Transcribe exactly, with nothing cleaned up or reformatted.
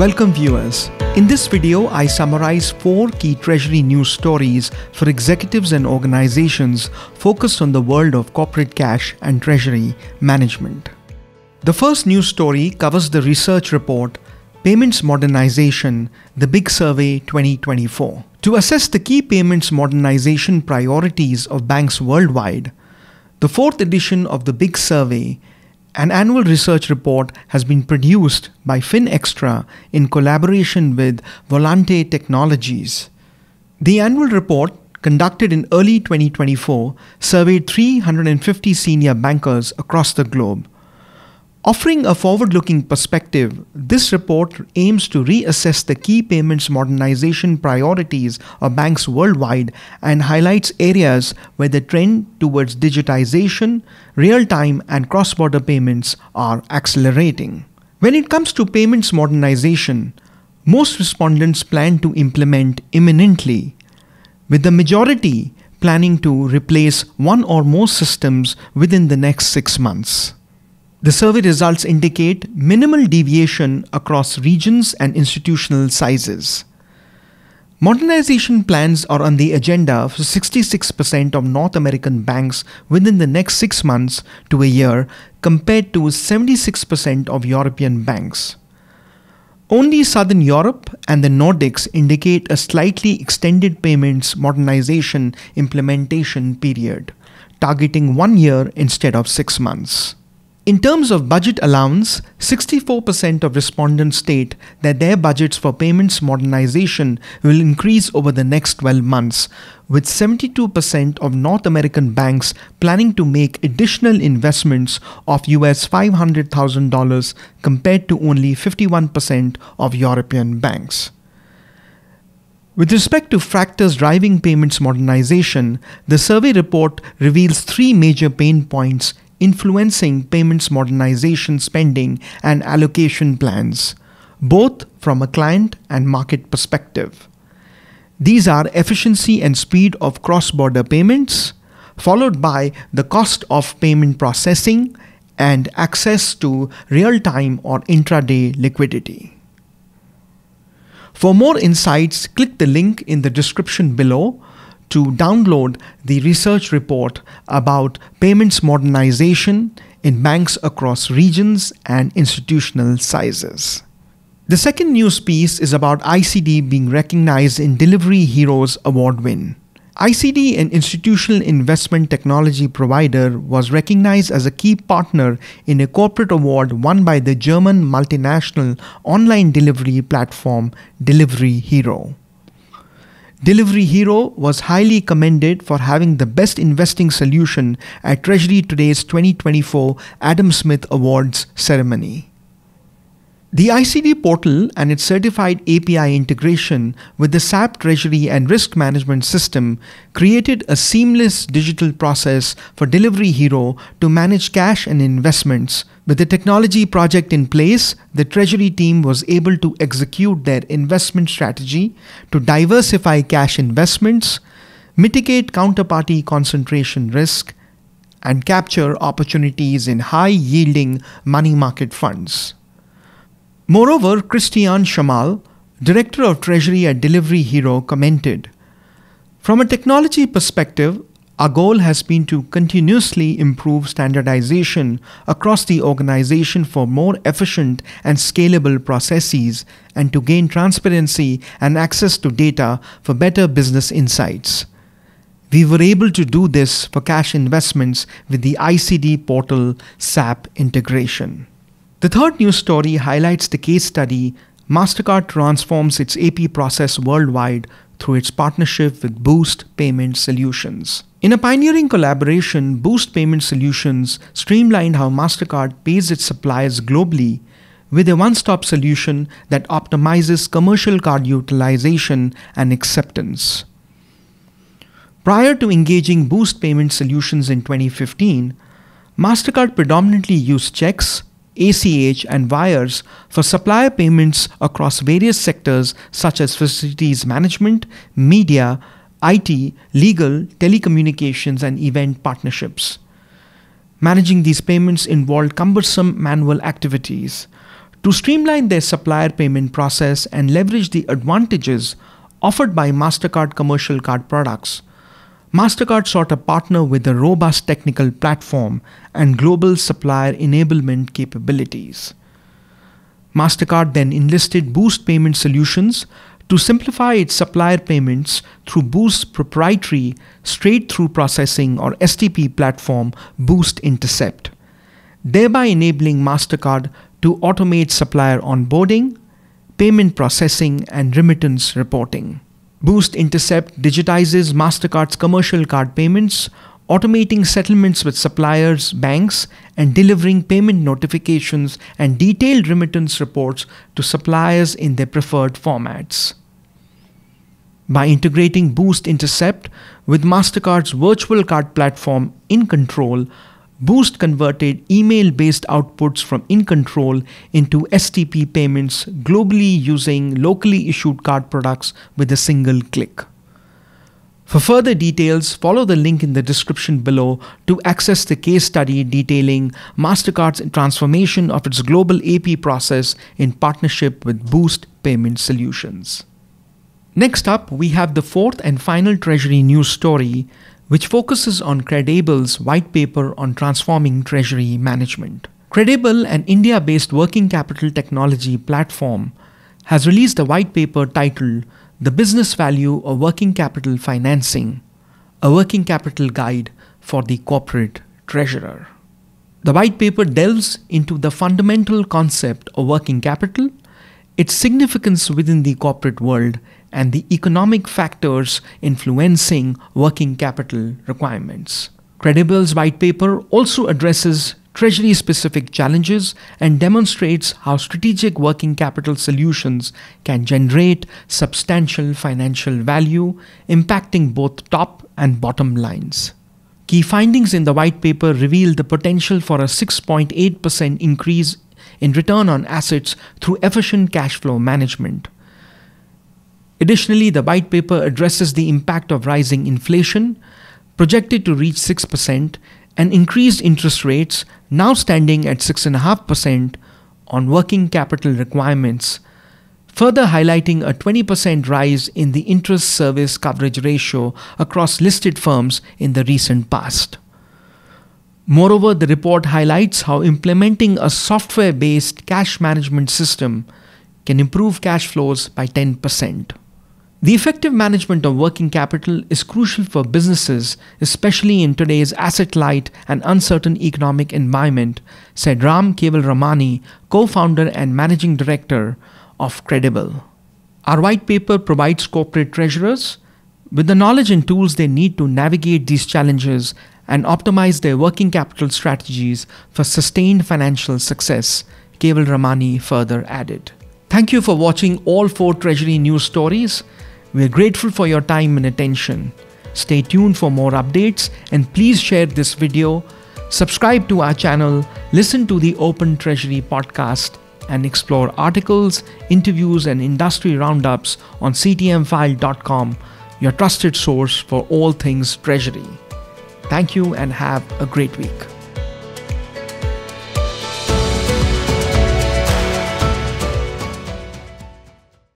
Welcome viewers. In this video, I summarize four key treasury news stories for executives and organizations focused on the world of corporate cash and treasury management. The first news story covers the research report, Payments Modernization, The Big Survey twenty twenty-four. To assess the key payments modernization priorities of banks worldwide, the fourth edition of The Big Survey, an annual research report, has been produced by FinExtra in collaboration with Volante Technologies. The annual report, conducted in early twenty twenty-four, surveyed three hundred fifty senior bankers across the globe. Offering a forward-looking perspective, this report aims to reassess the key payments modernization priorities of banks worldwide and highlights areas where the trend towards digitization, real-time and cross-border payments are accelerating. When it comes to payments modernization, most respondents plan to implement imminently, with the majority planning to replace one or more systems within the next six months. The survey results indicate minimal deviation across regions and institutional sizes. Modernization plans are on the agenda for sixty-six percent of North American banks within the next six months to a year, compared to seventy-six percent of European banks. Only Southern Europe and the Nordics indicate a slightly extended payments modernization implementation period, targeting one year instead of six months. In terms of budget allowance, sixty-four percent of respondents state that their budgets for payments modernization will increase over the next twelve months, with seventy-two percent of North American banks planning to make additional investments of U S five hundred thousand dollars compared to only fifty-one percent of European banks. With respect to factors driving payments modernization, the survey report reveals three major pain points influencing payments modernization spending and allocation plans, both from a client and market perspective. These are efficiency and speed of cross-border payments, followed by the cost of payment processing and access to real-time or intraday liquidity. For more insights, click the link in the description below to download the research report about payments modernization in banks across regions and institutional sizes. The second news piece is about I C D being recognized in Delivery Hero's award win. I C D, an institutional investment technology provider, was recognized as a key partner in a corporate award won by the German multinational online delivery platform Delivery Hero. Delivery Hero was highly commended for having the best investing solution at Treasury Today's twenty twenty-four Adam Smith Awards ceremony. The I C D portal and its certified A P I integration with the S A P Treasury and Risk Management System created a seamless digital process for Delivery Hero to manage cash and investments. With the technology project in place, the Treasury team was able to execute their investment strategy to diversify cash investments, mitigate counterparty concentration risk, and capture opportunities in high-yielding money market funds. Moreover, Christiane Shamal, Director of Treasury at Delivery Hero, commented, "From a technology perspective, our goal has been to continuously improve standardization across the organization for more efficient and scalable processes and to gain transparency and access to data for better business insights. We were able to do this for cash investments with the I C D portal S A P integration." The third news story highlights the case study, Mastercard transforms its A P process worldwide through its partnership with Boost Payment Solutions. In a pioneering collaboration, Boost Payment Solutions streamlined how Mastercard pays its suppliers globally with a one-stop solution that optimizes commercial card utilization and acceptance. Prior to engaging Boost Payment Solutions in twenty fifteen, Mastercard predominantly used checks, A C H and wires for supplier payments across various sectors such as facilities management, media, I T, legal, telecommunications and event partnerships. Managing these payments involved cumbersome manual activities, to streamline their supplier payment process and leverage the advantages offered by Mastercard commercial card products. Mastercard sought a partner with a robust technical platform and global supplier enablement capabilities. Mastercard then enlisted Boost Payment Solutions to simplify its supplier payments through Boost's proprietary straight-through processing or S T P platform Boost Intercept, thereby enabling Mastercard to automate supplier onboarding, payment processing, and remittance reporting. Boost Intercept digitizes Mastercard's commercial card payments, automating settlements with suppliers, banks, and delivering payment notifications and detailed remittance reports to suppliers in their preferred formats. By integrating Boost Intercept with Mastercard's virtual card platform InControl, Boost converted email-based outputs from InControl into S T P payments globally using locally issued card products with a single click. For further details, follow the link in the description below to access the case study detailing Mastercard's transformation of its global A P process in partnership with Boost Payment Solutions. Next up, we have the fourth and final Treasury news story, which focuses on CredAble's white paper on transforming treasury management. CredAble, an India-based working capital technology platform, has released a white paper titled The Business Value of Working Capital Financing, a working capital guide for the corporate treasurer. The white paper delves into the fundamental concept of working capital, its significance within the corporate world, and the economic factors influencing working capital requirements. CredAble's white paper also addresses treasury-specific challenges and demonstrates how strategic working capital solutions can generate substantial financial value, impacting both top and bottom lines. Key findings in the white paper reveal the potential for a six point eight percent increase in return on assets through efficient cash flow management. Additionally, the white paper addresses the impact of rising inflation, projected to reach six percent, and increased interest rates, now standing at six point five percent, on working capital requirements, further highlighting a twenty percent rise in the interest service coverage ratio across listed firms in the recent past. Moreover, the report highlights how implementing a software-based cash management system can improve cash flows by ten percent. The effective management of working capital is crucial for businesses, especially in today's asset-light and uncertain economic environment, said Ram Kaval Ramani, co-founder and managing director of CredAble. Our white paper provides corporate treasurers with the knowledge and tools they need to navigate these challenges and optimize their working capital strategies for sustained financial success, Kaval Ramani further added. Thank you for watching all four Treasury news stories. We are grateful for your time and attention. Stay tuned for more updates and please share this video, subscribe to our channel, listen to the Open Treasury podcast, and explore articles, interviews, and industry roundups on c t m file dot com, your trusted source for all things Treasury. Thank you and have a great week.